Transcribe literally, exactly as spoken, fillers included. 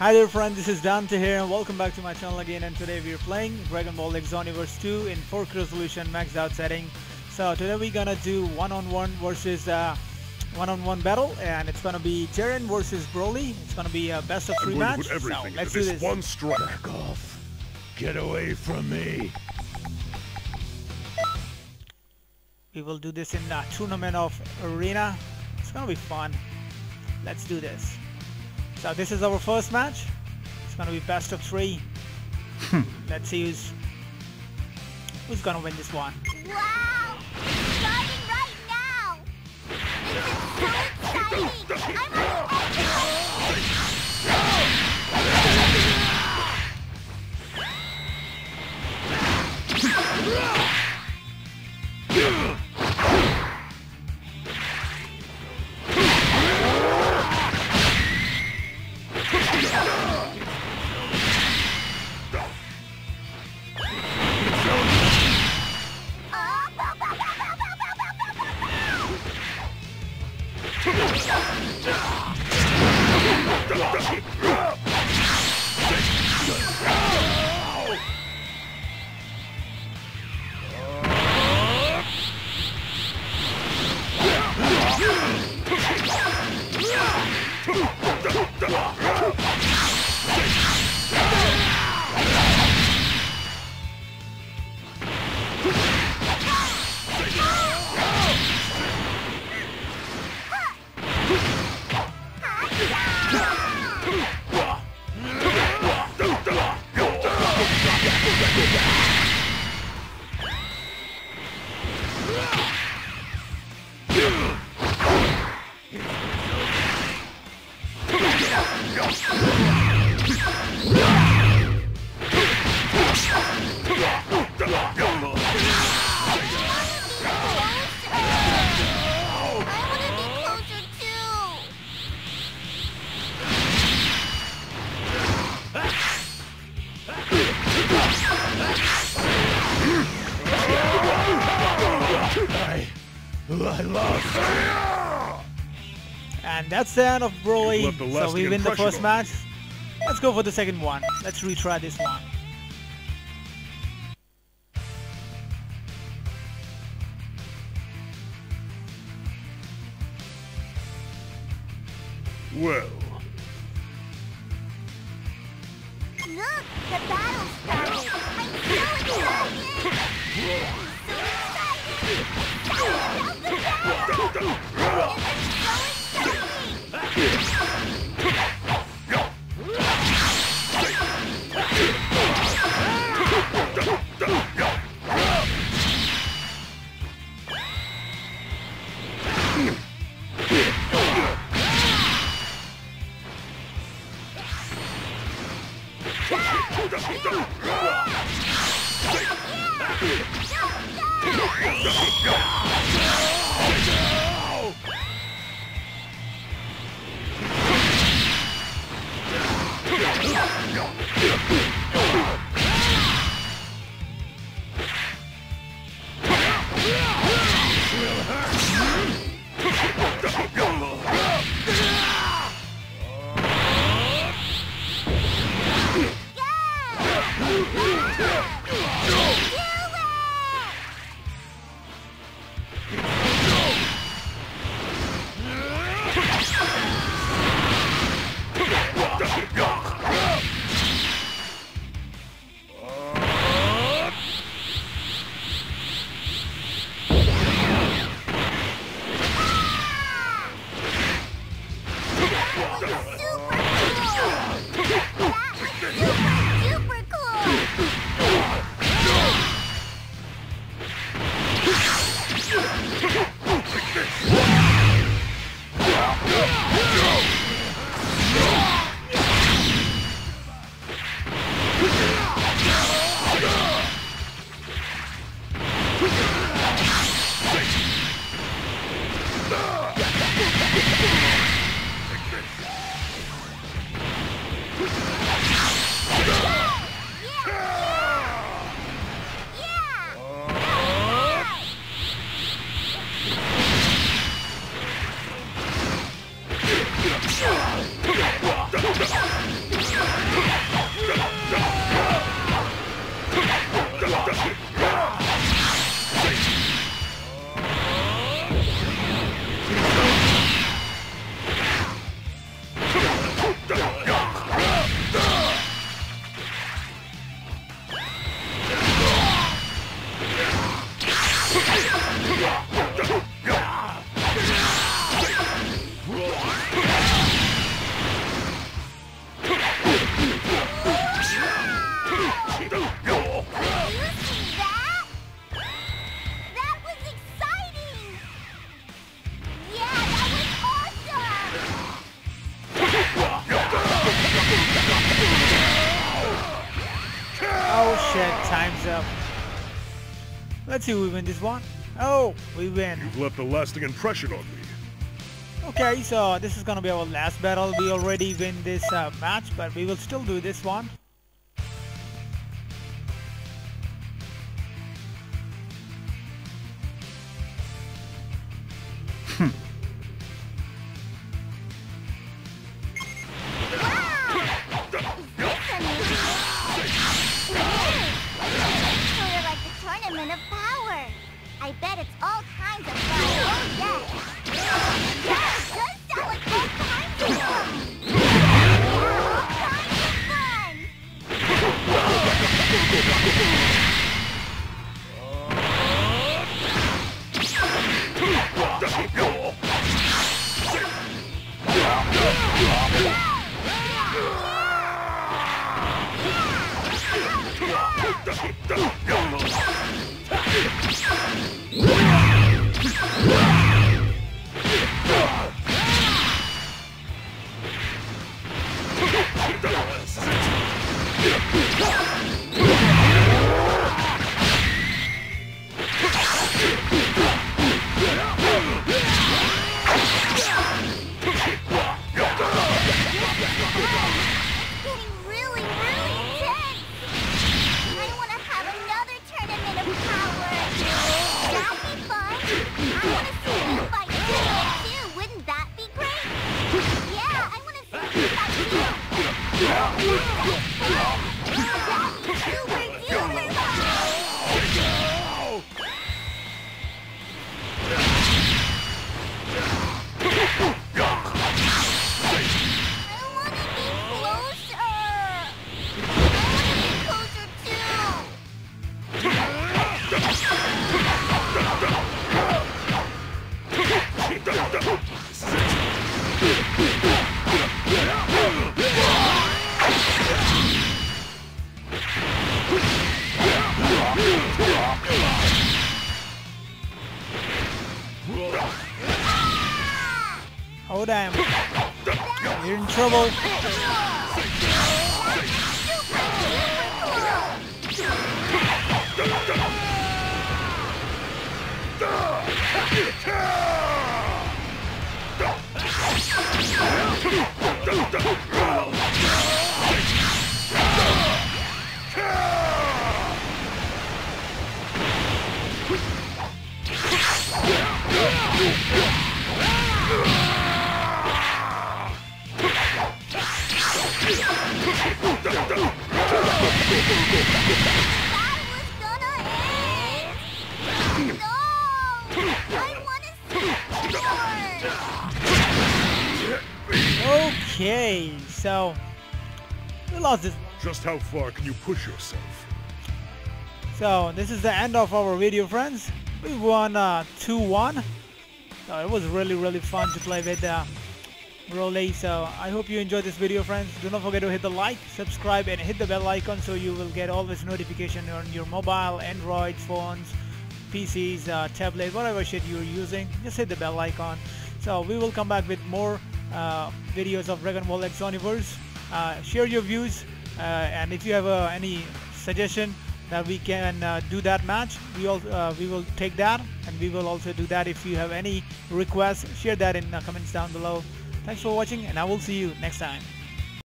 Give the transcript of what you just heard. Hi there friend, this is Dante here and welcome back to my channel again, and today we are playing Dragon Ball Xenoverse two in four K resolution maxed out setting. So today we're gonna do one on one versus uh, one on one battle, and it's gonna be Jiren versus Broly. It's gonna be a best of three match. So let's do this. One strike. Back off. Get away from me. We will do this in the tournament of arena. It's gonna be fun. Let's do this. So this is our first match. It's gonna be best of three. Let's see who's who's gonna win this one. Wow! It's starting right now. This is so exciting. I'm on edge. And that's the end of Broly. So we win the first match. Let's go for the second one. Let's retry this one. Well. Look, the battle started. I'm so excited. Take this. that time's up. Let's see if we win this one. Oh, we win. You've left a lasting impression on me. Okay, so this is gonna be our last battle. We already win this uh, match, but we will still do this one. Oh damn, you're in trouble. Okay, so we lost this. Just how far can you push yourself? So this is the end of our video, friends. We won uh, two one. So it was really really fun to play with uh, Broly. So I hope you enjoyed this video, friends. Do not forget to hit the like, subscribe, and hit the bell icon so you will get always notification on your mobile, Android phones, P Cs, uh, tablet, whatever shit you're using. Just hit the bell icon. So we will come back with more uh, videos of Dragon Ball Xenoverse. Uh, share your views, uh, and if you have uh, any suggestion that we can uh, do that match, we all uh, we will take that, and we will also do that. If you have any requests, share that in the comments down below. Thanks for watching, and I will see you next time.